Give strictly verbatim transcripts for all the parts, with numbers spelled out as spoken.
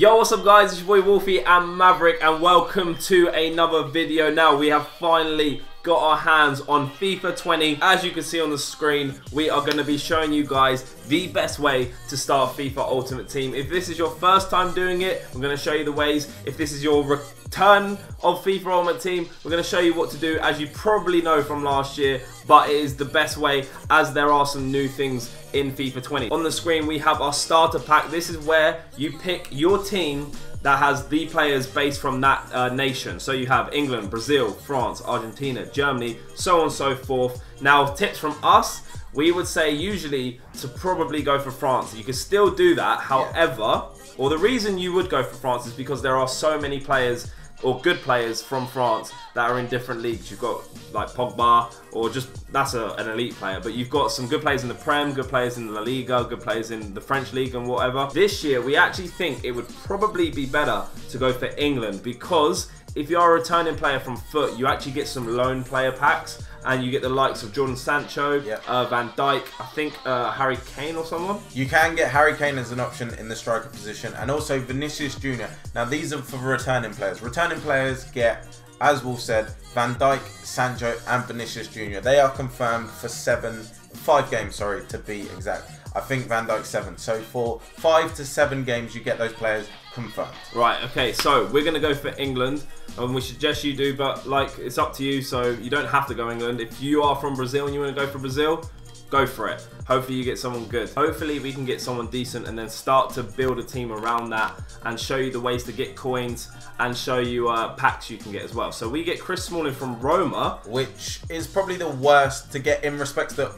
Yo, what's up guys, it's your boy Wolfie and Maverick and welcome to another video. Now we have finally got our hands on FIFA twenty. As you can see on the screen, we are going to be showing you guys the best way to start FIFA Ultimate Team. If this is your first time doing it, I'm going to show you the ways. If this is your return of FIFA Ultimate Team, we're going to show you what to do, as you probably know from last year, but it is the best way as there are some new things in FIFA twenty. On the screen we have our starter pack. This is where you pick your team that has the players based from that uh, nation. So you have England, Brazil, France, Argentina, Germany, so on and so forth. Now tips from us, we would say usually to probably go for France. You can still do that, however, or the reason you would go for France is because there are so many players or good players from France that are in different leagues. You've got like Pogba, or just that's a, an elite player, but you've got some good players in the Prem, good players in La Liga, good players in the French League and whatever. This year we actually think it would probably be better to go for England, because if you are a returning player from foot, you actually get some loan player packs and you get the likes of Jordan Sancho, yep. uh, Van Dijk, I think uh, Harry Kane or someone. You can get Harry Kane as an option in the striker position, and also Vinicius Junior Now these are for returning players. Returning players get, as Wolf said, Van Dijk, Sancho and Vinicius Junior They are confirmed for seven, five games, sorry, to be exact. I think Van Dijk seven. So for five to seven games, you get those players confirmed. Right, okay, so we're going to go for England, and we suggest you do, but like, it's up to you, so you don't have to go England. If you are from Brazil and you want to go for Brazil, go for it. Hopefully you get someone good. Hopefully we can get someone decent and then start to build a team around that and show you the ways to get coins and show you uh, packs you can get as well. So we get Chris Smalling from Roma, which is probably the worst to get in respects that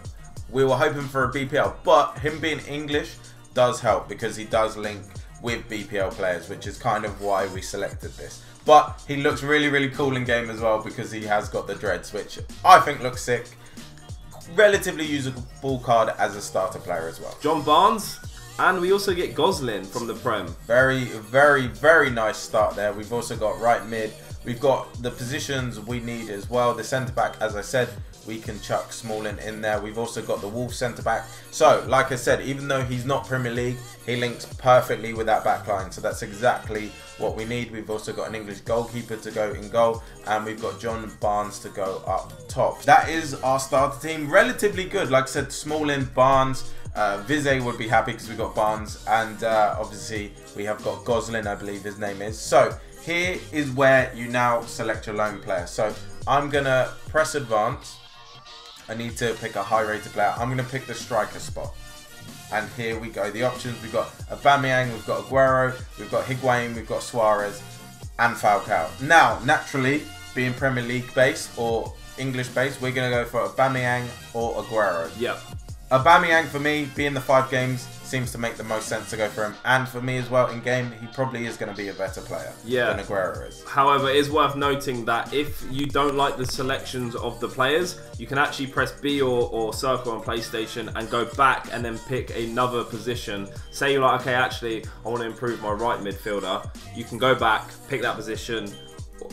we were hoping for a B P L, but him being English does help because he does link with B P L players, which is kind of why we selected this. But he looks really, really cool in game as well because he has got the dreads, which I think looks sick. Relatively usable card as a starter player as well. John Barnes, and we also get Gosling from the Prem. Very, very, very nice start there. We've also got right mid. We've got the positions we need as well. The centre-back, as I said, we can chuck Smalling in there. We've also got the Wolf centre-back. So, like I said, even though he's not Premier League, he links perfectly with that back line. So that's exactly what we need. We've also got an English goalkeeper to go in goal. And we've got John Barnes to go up top. That is our starter team. Relatively good. Like I said, Smalling, Barnes, uh, Vizé would be happy because we've got Barnes. And uh, obviously, we have got Gosling, I believe his name is. So here is where you now select your loan player. So I'm going to press advance. I need to pick a high rated player. I'm going to pick the striker spot. And here we go. The options, we've got Aubameyang, we've got Aguero, we've got Higuain, we've got Suarez and Falcao. Now, naturally, being Premier League based or English based, we're going to go for Aubameyang or Aguero. Yep. Aubameyang, for me, being the five games, seems to make the most sense to go for him. And for me as well, in game, he probably is going to be a better player yeah. than Aguero is. However, it is worth noting that if you don't like the selections of the players, you can actually press B or, or circle on PlayStation and go back and then pick another position. Say you're like, okay, actually, I want to improve my right midfielder. You can go back, pick that position,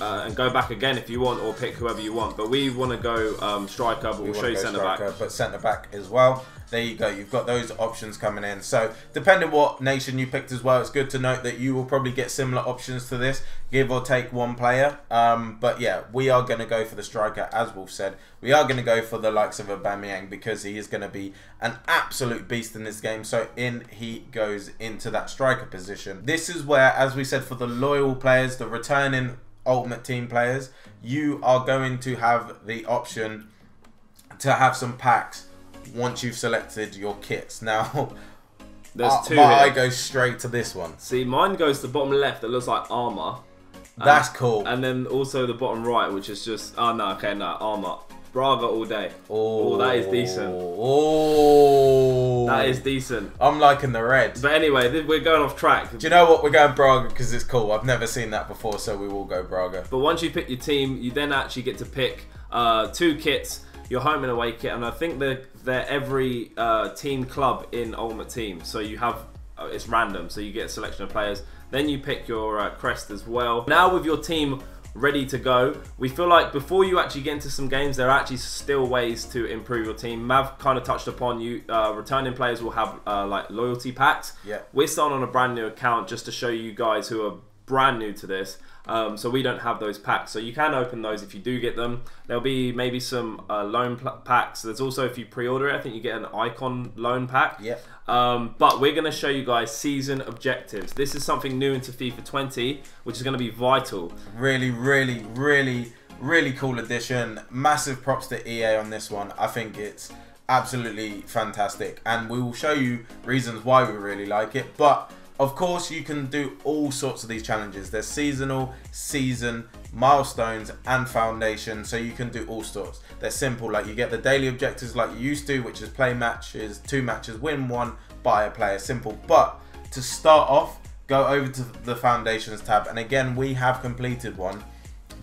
Uh, and go back again if you want, or pick whoever you want. But we want to go um, striker, but we we'll show you centre striker, back. But centre back as well. There you go. You've got those options coming in. So depending what nation you picked as well, it's good to note that you will probably get similar options to this, give or take one player. Um, but yeah, we are going to go for the striker, as Wolf said. We are going to go for the likes of Aubameyang because he is going to be an absolute beast in this game. So in he goes into that striker position. This is where, as we said, for the loyal players, the returning Ultimate Team players, you are going to have the option to have some packs once you've selected your kits. Now there's uh, two my eye goes straight to this one. See, mine goes to the bottom left that looks like armor. That's um, cool. And then also the bottom right, which is just oh no okay no armor. Braga all day. Oh, oh, that is decent. Oh, that is decent. I'm liking the red. But anyway, we're going off track. Do you know what? We're going Braga because it's cool. I've never seen that before, so we will go Braga. But once you pick your team, you then actually get to pick uh, two kits, your home and away kit, and I think they're, they're every uh, team club in Ultimate Team. So you have, uh, it's random, so you get a selection of players. Then you pick your uh, crest as well. Now with your team ready to go. We feel like before you actually get into some games, there are actually still ways to improve your team. Mav kind of touched upon you. Uh, returning players will have uh, like loyalty packs. Yeah. We're starting on a brand new account just to show you guys who are brand new to this. Um, so we don't have those packs. So you can open those if you do get them. There'll be maybe some uh, loan packs. There's also, if you pre-order it, I think you get an icon loan pack. Yeah. Um, but we're going to show you guys season objectives. This is something new into FIFA twenty, which is going to be vital. Really, really, really, really cool addition. Massive props to E A on this one. I think it's absolutely fantastic. And we will show you reasons why we really like it. But of course, you can do all sorts of these challenges. There's seasonal, season, milestones, and foundation, so you can do all sorts. They're simple, like you get the daily objectives like you used to, which is play matches, two matches, win one, buy a player, simple. But to start off, go over to the foundations tab, and again, we have completed one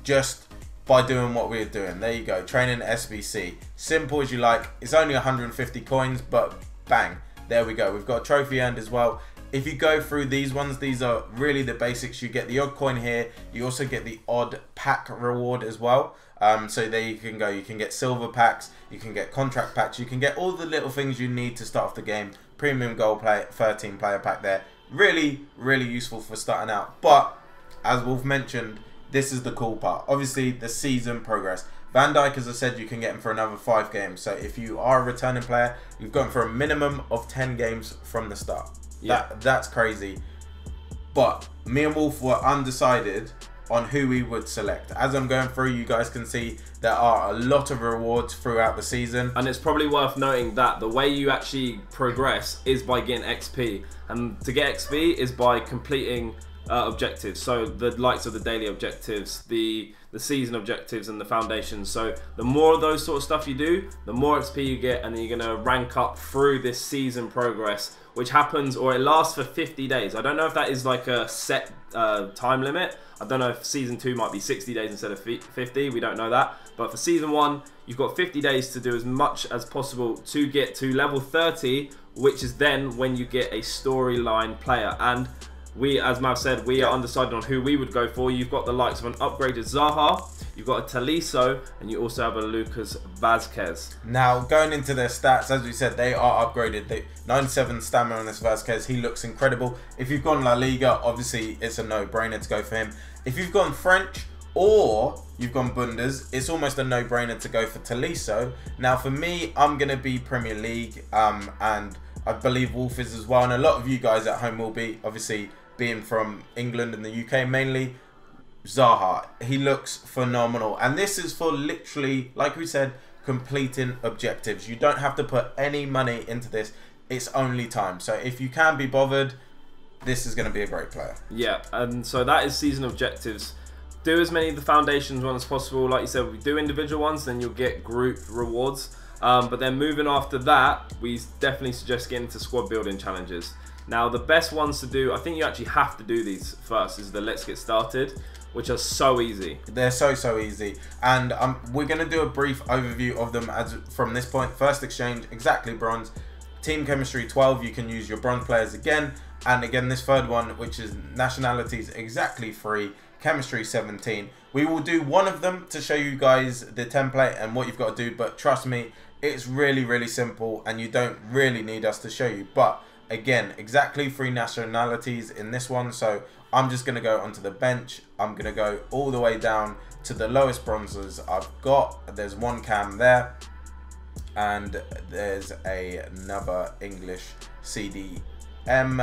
just by doing what we're doing. There you go, training S B C. Simple as you like. It's only one hundred fifty coins, but bang, there we go. We've got a trophy earned as well. If you go through these ones, these are really the basics. You get the odd coin here. You also get the odd pack reward as well. Um, so there you can go. You can get silver packs. You can get contract packs. You can get all the little things you need to start off the game. Premium gold player, thirteen player pack there. Really, really useful for starting out. But as Wolf mentioned, this is the cool part. Obviously, the season progress. Van Dijk, as I said, you can get him for another five games. So if you are a returning player, you've got him for a minimum of ten games from the start. Yeah. That, that's crazy. But me and Wolf were undecided on who we would select. As I'm going through, you guys can see there are a lot of rewards throughout the season. And it's probably worth noting that the way you actually progress is by getting X P. And to get X P is by completing uh, objectives. So the likes of the daily objectives, the, the season objectives, and the foundations. So the more of those sort of stuff you do, the more X P you get, and then you're going to rank up through this season progress, which happens, or it lasts for fifty days. I don't know if that is like a set uh, time limit. I don't know if season two might be sixty days instead of fifty. We don't know that. But for season one, you've got fifty days to do as much as possible to get to level thirty, which is then when you get a storyline player. And we, as Mav said, we are undecided on who we would go for. You've got the likes of an upgraded Zaha, you've got a Tolisso, and you also have a Lucas Vazquez. Now, going into their stats, as we said, they are upgraded. They, ninety-seven stamina on this Vazquez. He looks incredible. If you've gone La Liga, obviously it's a no-brainer to go for him. If you've gone French or you've gone Bundes, it's almost a no-brainer to go for Tolisso. Now, for me, I'm going to be Premier League, um, and I believe Wolf is as well, and a lot of you guys at home will be, obviously, being from England and the U K mainly. Zaha, he looks phenomenal, and this is for literally, like we said, completing objectives. You don't have to put any money into this. It's only time. So if you can be bothered, this is going to be a great player. Yeah, and so that is season objectives. Do as many of the foundations ones as possible. Like you said, we do individual ones, then you'll get group rewards. Um, but then moving after that, we definitely suggest getting into squad building challenges. Now, the best ones to do, I think you actually have to do these first, is the Let's Get Started, which are so easy. They're so, so easy. And um, we're going to do a brief overview of them as from this point. First exchange, exactly bronze. Team chemistry twelve, you can use your bronze players again. And again, this third one, which is nationalities, exactly free. Chemistry seventeen. We will do one of them to show you guys the template and what you've got to do. But trust me, it's really, really simple, and you don't really need us to show you. But again, exactly three nationalities in this one. So I'm just going to go onto the bench. I'm going to go all the way down to the lowest bronzes I've got. There's one cam there. And there's a, another English C D M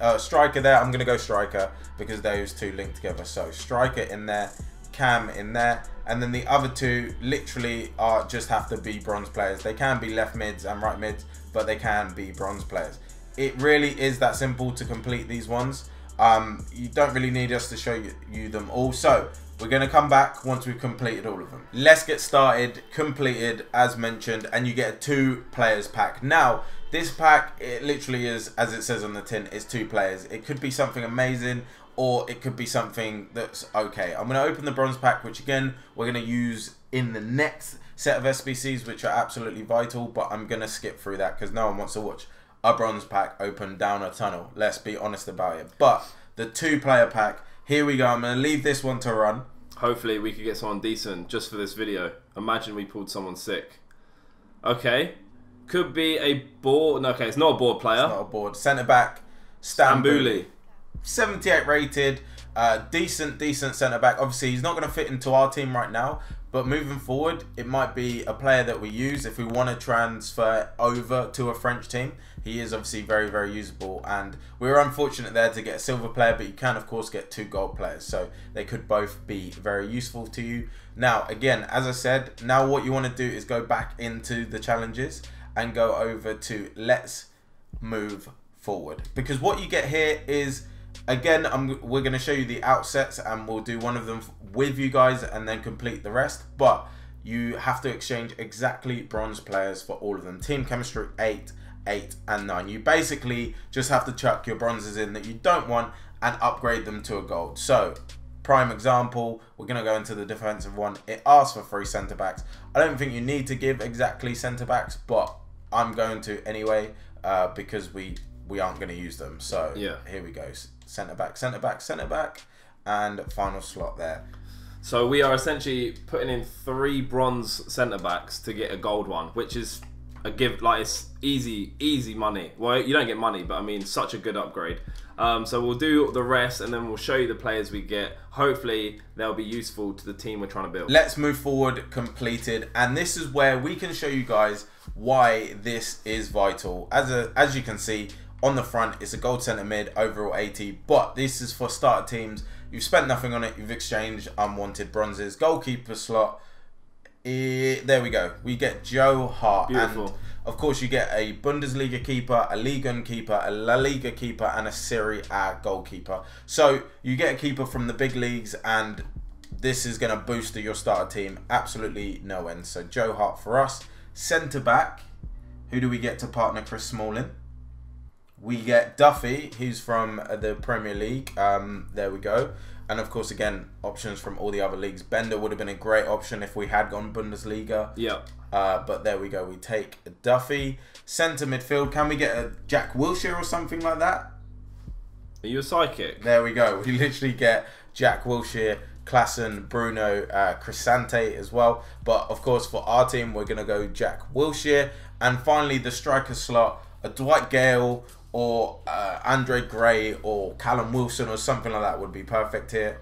uh, striker there. I'm going to go striker because those two link together. So striker in there, cam in there. And then the other two literally are just have to be bronze players. They can be left mids and right mids, but they can be bronze players. It really is that simple to complete these ones. Um, you don't really need us to show you, you them all. So we're going to come back once we've completed all of them. Let's Get Started, completed as mentioned, and you get a two players pack. Now, this pack, it literally is, as it says on the tin, is two players. It could be something amazing, or it could be something that's okay. I'm going to open the bronze pack, which again, we're going to use in the next set of S B Cs, which are absolutely vital, but I'm going to skip through that because no one wants to watch a bronze pack open down a tunnel. Let's be honest about it. But the two player pack, here we go. I'm going to leave this one to run. Hopefully we could get someone decent just for this video. Imagine we pulled someone sick. Okay. Could be a board. No, okay, it's not a board player. It's not a board. Centre back, Stambouli. seventy-eight rated. Uh, decent, decent centre back. Obviously, he's not going to fit into our team right now. But moving forward, it might be a player that we use if we want to transfer over to a French team. He is obviously very, very usable. And we were unfortunate there to get a silver player, but you can, of course, get two gold players. So they could both be very useful to you. Now, again, as I said, now what you want to do is go back into the challenges and go over to Let's Move Forward. Because what you get here is... Again, I'm, we're going to show you the outsets and we'll do one of them with you guys and then complete the rest. But you have to exchange exactly bronze players for all of them. Team chemistry eight, eight and nine. You basically just have to chuck your bronzes in that you don't want and upgrade them to a gold. So, prime example, we're going to go into the defensive one. It asks for three centre-backs. I don't think you need to give exactly centre-backs, but I'm going to anyway uh, because we... we aren't going to use them. So yeah. Here we go. Centre back, centre back, centre back, and final slot there. So we are essentially putting in three bronze centre backs to get a gold one, which is a give, like it's easy, easy money. Well, you don't get money, but I mean, such a good upgrade. Um, so we'll do the rest and then we'll show you the players we get. Hopefully they'll be useful to the team we're trying to build. Let's Move Forward completed. And this is where we can show you guys why this is vital. As a, as you can see, on the front, it's a gold centre mid, overall eighty, but this is for starter teams. You've spent nothing on it. You've exchanged unwanted bronzes. Goalkeeper slot. Eh, there we go. We get Joe Hart. Beautiful. And of course, you get a Bundesliga keeper, a Ligue one keeper, a La Liga keeper, and a Serie A goalkeeper. So you get a keeper from the big leagues, and this is going to boost your starter team. Absolutely no end. So Joe Hart for us. Centre back. Who do we get to partner Chris Smalling? We get Duffy, who's from the Premier League. Um, there we go. And of course, again, options from all the other leagues. Bender would have been a great option if we had gone Bundesliga. Yeah. Uh, but there we go. We take Duffy. Centre midfield. Can we get a Jack Wilshere or something like that? Are you a psychic? There we go. We literally get Jack Wilshere, Klassen, Bruno, uh, Cristante as well. But of course, for our team, we're going to go Jack Wilshere. And finally, the striker slot, a Dwight Gayle, or uh, Andre Gray or Callum Wilson or something like that would be perfect here.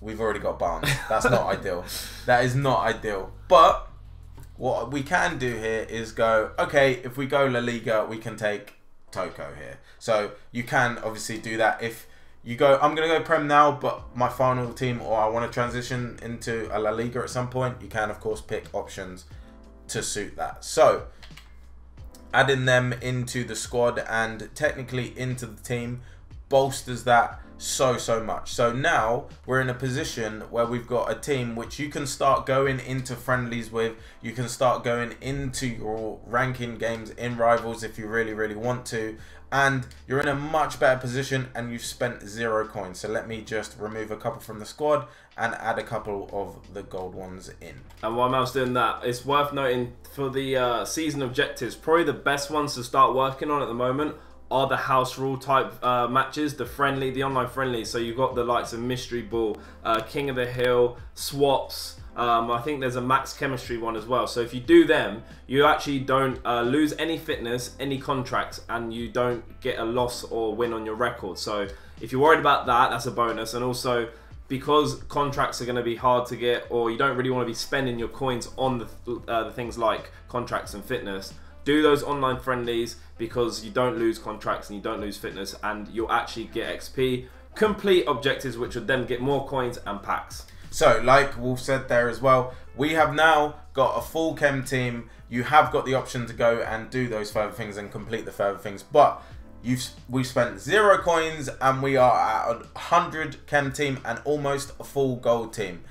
We've already got Barnes. That's not ideal. That is not ideal. But what we can do here is go, okay, if we go La Liga, we can take Toco here. So you can obviously do that. If you go, I'm going to go Prem now, but my final team, or I want to transition into a La Liga at some point, you can, of course, pick options to suit that. So... adding them into the squad and technically into the team bolsters that so, so much. So now we're in a position where we've got a team which you can start going into friendlies with. You can start going into your ranking games in rivals if you really, really want to. And you're in a much better position and you've spent zero coins. So let me just remove a couple from the squad and add a couple of the gold ones in. And while I was doing that, it's worth noting for the uh, season objectives, probably the best ones to start working on at the moment are the house rule type uh, matches, the friendly, the online friendly. So you've got the likes of Mystery Ball, uh, King of the Hill, Swaps. Um, I think there's a Max Chemistry one as well. So if you do them, you actually don't uh, lose any fitness, any contracts, and you don't get a loss or win on your record. So if you're worried about that, that's a bonus. And also, because contracts are going to be hard to get, or you don't really want to be spending your coins on the, uh, the things like contracts and fitness, do those online friendlies because you don't lose contracts and you don't lose fitness, and you'll actually get X P, complete objectives, which would then get more coins and packs. So, like Wolf said there as well, we have now got a full chem team. You have got the option to go and do those further things and complete the further things. But you've we've spent zero coins and we are at a one hundred chem team and almost a full gold team.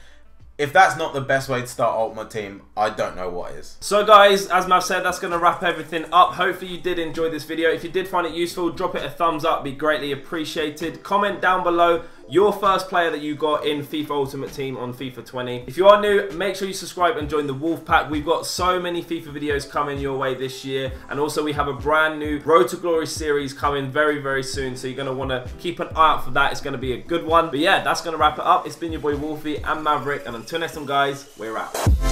If that's not the best way to start Ultimate Team, I don't know what is. So, guys, as Mav said, that's going to wrap everything up. Hopefully you did enjoy this video. If you did find it useful, drop it a thumbs up. It'd be greatly appreciated. Comment down below your first player that you got in FIFA Ultimate Team on FIFA twenty. If you are new, make sure you subscribe and join the Wolf Pack. We've got so many FIFA videos coming your way this year, and also we have a brand new Road to Glory series coming very, very soon, so you're going to want to keep an eye out for that. It's going to be a good one. But yeah, that's going to wrap it up. It's been your boy Wolfie and Maverick, and until next time, guys, we're out.